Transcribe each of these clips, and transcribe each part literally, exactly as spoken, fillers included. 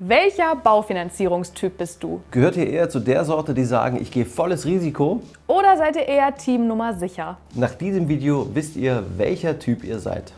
Welcher Baufinanzierungstyp bist du? Gehört ihr eher zu der Sorte, die sagen, ich gehe volles Risiko? Oder seid ihr eher Team Nummer sicher? Nach diesem Video wisst ihr, welcher Typ ihr seid.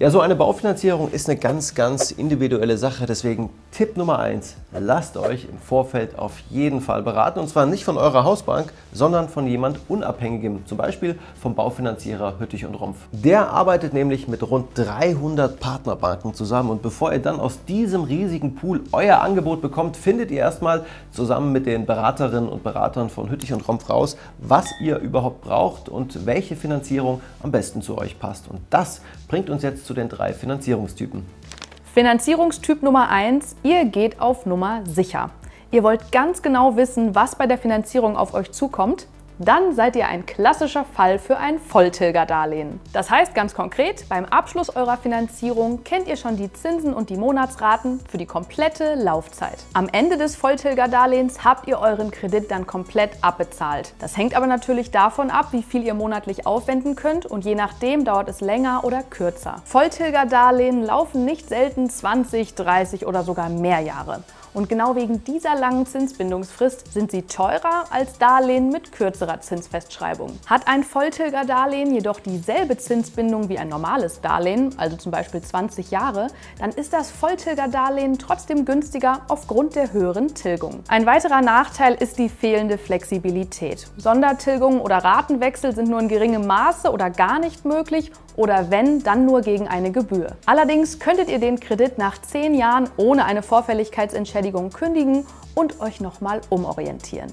Ja, so eine Baufinanzierung ist eine ganz, ganz individuelle Sache. Deswegen Tipp Nummer eins, lasst euch im Vorfeld auf jeden Fall beraten. Und zwar nicht von eurer Hausbank, sondern von jemand Unabhängigem. Zum Beispiel vom Baufinanzierer Hüttich und Rumpf. Der arbeitet nämlich mit rund dreihundert Partnerbanken zusammen. Und bevor ihr dann aus diesem riesigen Pool euer Angebot bekommt, findet ihr erstmal zusammen mit den Beraterinnen und Beratern von Hüttich und Rumpf raus, was ihr überhaupt braucht und welche Finanzierung am besten zu euch passt. Und das bringt uns jetzt zu den drei Finanzierungstypen. Finanzierungstyp Nummer eins, ihr geht auf Nummer sicher. Ihr wollt ganz genau wissen, was bei der Finanzierung auf euch zukommt. Dann seid ihr ein klassischer Fall für ein Volltilgerdarlehen. Das heißt ganz konkret, beim Abschluss eurer Finanzierung kennt ihr schon die Zinsen und die Monatsraten für die komplette Laufzeit. Am Ende des Volltilgerdarlehens habt ihr euren Kredit dann komplett abbezahlt. Das hängt aber natürlich davon ab, wie viel ihr monatlich aufwenden könnt, und je nachdem dauert es länger oder kürzer. Volltilgerdarlehen laufen nicht selten zwanzig, dreißig oder sogar mehr Jahre. Und genau wegen dieser langen Zinsbindungsfrist sind sie teurer als Darlehen mit kürzerer Zinsfestschreibung. Hat ein Volltilgerdarlehen jedoch dieselbe Zinsbindung wie ein normales Darlehen, also zum Beispiel zwanzig Jahre, dann ist das Volltilgerdarlehen trotzdem günstiger aufgrund der höheren Tilgung. Ein weiterer Nachteil ist die fehlende Flexibilität. Sondertilgungen oder Ratenwechsel sind nur in geringem Maße oder gar nicht möglich, oder wenn, dann nur gegen eine Gebühr. Allerdings könntet ihr den Kredit nach zehn Jahren ohne eine Vorfälligkeitsentschädigung kündigen und euch nochmal umorientieren.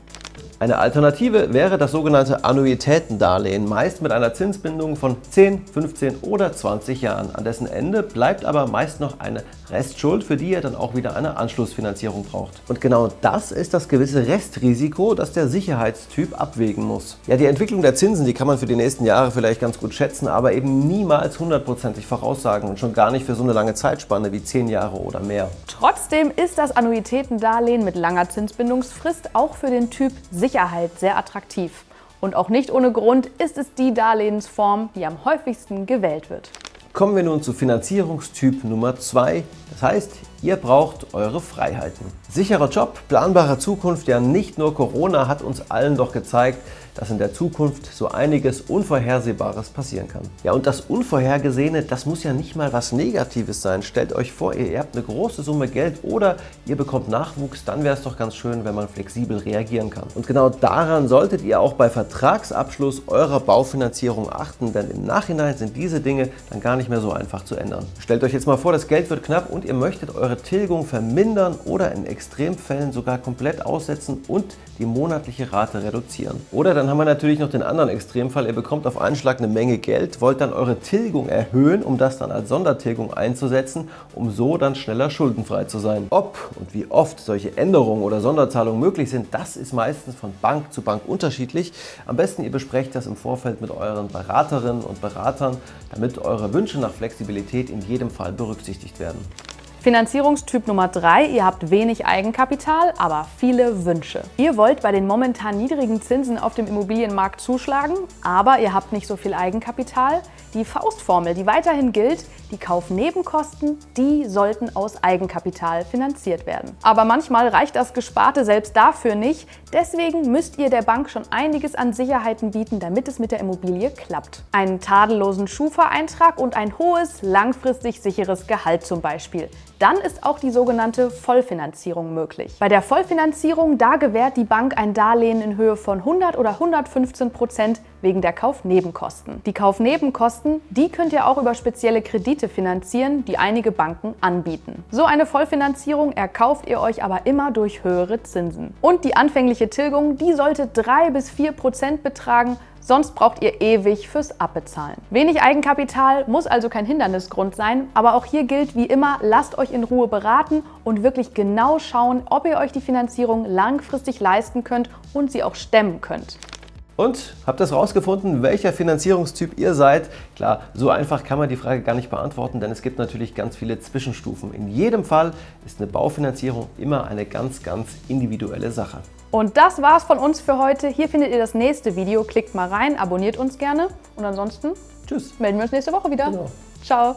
Eine Alternative wäre das sogenannte Annuitätendarlehen, meist mit einer Zinsbindung von zehn, fünfzehn oder zwanzig Jahren. An dessen Ende bleibt aber meist noch eine Restschuld, für die ihr dann auch wieder eine Anschlussfinanzierung braucht. Und genau das ist das gewisse Restrisiko, das der Sicherheitstyp abwägen muss. Ja, die Entwicklung der Zinsen, die kann man für die nächsten Jahre vielleicht ganz gut schätzen, aber eben niemals hundertprozentig voraussagen und schon gar nicht für so eine lange Zeitspanne wie zehn Jahre oder mehr. Trotzdem ist das Annuitätendarlehen mit langer Zinsbindungsfrist auch für den Typ Sicherheit sehr attraktiv. Und auch nicht ohne Grund ist es die Darlehensform, die am häufigsten gewählt wird. Kommen wir nun zu Finanzierungstyp Nummer zwei. Das heißt, ihr braucht eure Freiheiten. Sicherer Job, planbare Zukunft, ja nicht nur Corona hat uns allen doch gezeigt, dass in der Zukunft so einiges Unvorhersehbares passieren kann. Ja, und das Unvorhergesehene, das muss ja nicht mal was Negatives sein. Stellt euch vor, ihr erbt eine große Summe Geld oder ihr bekommt Nachwuchs, dann wäre es doch ganz schön, wenn man flexibel reagieren kann. Und genau daran solltet ihr auch bei Vertragsabschluss eurer Baufinanzierung achten, denn im Nachhinein sind diese Dinge dann gar nicht mehr so einfach zu ändern. Stellt euch jetzt mal vor, das Geld wird knapp und ihr möchtet eure Tilgung vermindern oder in Extremfällen sogar komplett aussetzen und die monatliche Rate reduzieren. Oder dann haben wir natürlich noch den anderen Extremfall, ihr bekommt auf einen Schlag eine Menge Geld, wollt dann eure Tilgung erhöhen, um das dann als Sondertilgung einzusetzen, um so dann schneller schuldenfrei zu sein. Ob und wie oft solche Änderungen oder Sonderzahlungen möglich sind, das ist meistens von Bank zu Bank unterschiedlich. Am besten ihr besprecht das im Vorfeld mit euren Beraterinnen und Beratern, damit eure Wünsche nach Flexibilität in jedem Fall berücksichtigt werden. Finanzierungstyp Nummer drei, ihr habt wenig Eigenkapital, aber viele Wünsche. Ihr wollt bei den momentan niedrigen Zinsen auf dem Immobilienmarkt zuschlagen, aber ihr habt nicht so viel Eigenkapital. Die Faustformel, die weiterhin gilt, die Kaufnebenkosten, die sollten aus Eigenkapital finanziert werden. Aber manchmal reicht das Gesparte selbst dafür nicht, deswegen müsst ihr der Bank schon einiges an Sicherheiten bieten, damit es mit der Immobilie klappt. Einen tadellosen Schufa-Eintrag und ein hohes, langfristig sicheres Gehalt zum Beispiel. Dann ist auch die sogenannte Vollfinanzierung möglich. Bei der Vollfinanzierung, da gewährt die Bank ein Darlehen in Höhe von hundert oder hundertfünfzehn Prozent wegen der Kaufnebenkosten. Die Kaufnebenkosten, die könnt ihr auch über spezielle Kredite finanzieren, die einige Banken anbieten. So eine Vollfinanzierung erkauft ihr euch aber immer durch höhere Zinsen. Und die anfängliche Tilgung, die sollte drei bis vier Prozent betragen, sonst braucht ihr ewig fürs Abbezahlen. Wenig Eigenkapital muss also kein Hindernisgrund sein, aber auch hier gilt wie immer, lasst euch in Ruhe beraten und wirklich genau schauen, ob ihr euch die Finanzierung langfristig leisten könnt und sie auch stemmen könnt. Und habt ihr rausgefunden, welcher Finanzierungstyp ihr seid? Klar, so einfach kann man die Frage gar nicht beantworten, denn es gibt natürlich ganz viele Zwischenstufen. In jedem Fall ist eine Baufinanzierung immer eine ganz, ganz individuelle Sache. Und das war's von uns für heute. Hier findet ihr das nächste Video. Klickt mal rein, abonniert uns gerne und ansonsten Tschüss. Melden wir uns nächste Woche wieder. Genau. Ciao.